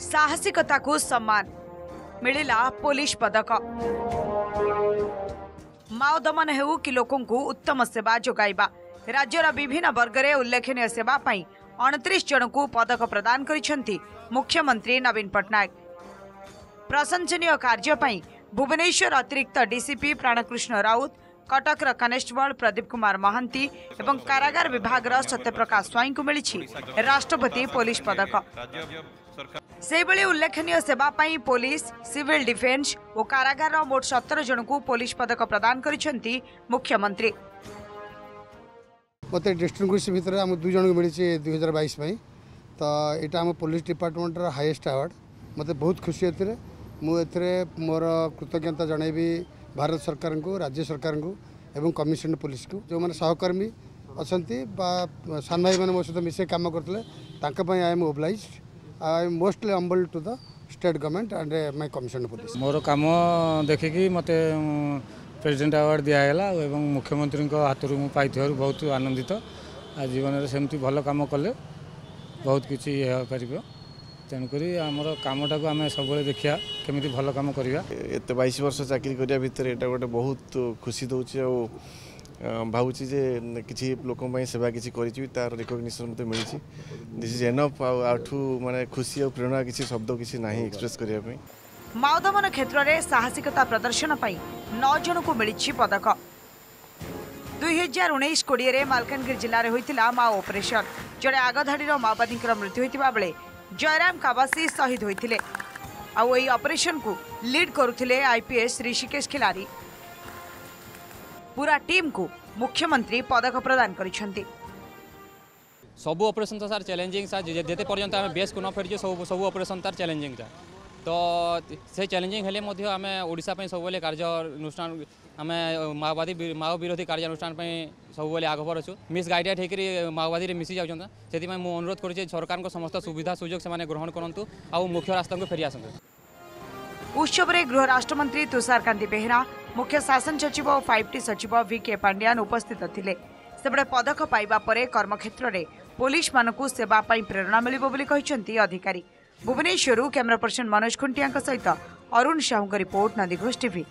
साहसिकता को सम्मान मिला पुलिस पदक। माओ दमन हेउ कि लोकों को उत्तम सेवा जोगाइबा राज्यर विभिन्न वर्ग में उल्लेखनीय सेवा पाई 29 जन को पदक प्रदान करिसेंती मुख्यमंत्री नवीन पट्टनायक। प्रशंसनीय कार्य पाई भुवनेश्वर अतिरिक्त डीसीपी प्राणकृष्ण राउत, कटक कनेस्टेबल प्रदीप कुमार महांती एवं कारागार विभाग सत्यप्रकाश स्वाई को मिली राष्ट्रपति पुलिस पदक। से उल्लेखनीय सेवा पाई पुलिस, सिविल डिफेन्स और कारागार मोट 17 जन को पुलिस पदक प्रदान करिसेंती मुख्यमंत्री। मत डिस्टिंग्विश भितर आम दुई जन को मिली 2022 तो यहाँ आम पुलिस डिपार्टमेंट हाईएस्ट अवार्ड। मत बहुत खुशी ए मुझे मोर कृतज्ञता जनइबी भारत सरकार को, राज्य सरकार को एवं कमिशन पुलिस को, जो मैंने सहकर्मी अच्छे सान भाई मैंने मो सहित मिसे कम करते। I am obliged, I am mostly humble to the state government and my commission police. मोर काम देखिकी मत प्रेसिडेंट अवार्ड दिगला और मुख्यमंत्री हाथ में पाई बहुत आनंदित। आ जीवन सेमती भल कम कले बहुत किसी पार तेणुकरी आम कम टाक आम सब देखा केमी भल कम करवा। एत 22 वर्ष चाकरी करा भितर यहाँ गोटे बहुत खुशी दूचे और भावी जे कि लोक सेवा किसी कर रिकग्निशन मत मिली। दिस इज एनफ आठू माने खुशी और प्रेरणा किसी शब्द किसी ना एक्सप्रेस करने। माओ दमन क्षेत्र में साहसिकता प्रदर्शन पर 9 जन को मिली पदक। 2019-20 मालकानगिरी जिले में होता माओ ऑपरेशन जड़े आगधाड़ी माओवादी मृत्यु होता बेले जयराम कावासी शहीद होते। ऑपरेशन को लीड करुले आईपीएस ऋषिकेश खिलारी। पूरा टीम को मुख्यमंत्री पदक प्रदान कर। सब ऑपरेशन तो सार चैलेंजिंग सार, जिते पर्यंत आम बेस को न फेरी सब ऑपरेशन तार चैलेंजिंग था। तो से चैलेंजिंग हेले आम ओडिशा पे सब कार्य अनुष्ठान आम माओवादी माओ विरोधी कार्य अनुष्ठान सब आगभर अच्छु। मिसगाइडेड होकर माओवादी मिसी जाऊँ से अनुरोध कर सरकार को समस्त सुविधा सुजोग से ग्रहण करूँ आ मुख्य रास्ता को फेरी आसतु। उत्सव में गृह राष्ट्रमंत्री तुषार कांति बेहरा, मुख्य शासन सचिव और 5टी सचिव वी के पांड्यान उपस्थित थे। से पदक पाइबा पर कर्मक्षेत्र में पुलिस मानक सेवाई प्रेरणा मिली अधिकारी। भुवनेश्वर कैमरा पर्सन मनोज खुंटिया सहित अरुण साहू रिपोर्ट नंदीघोष टीवी।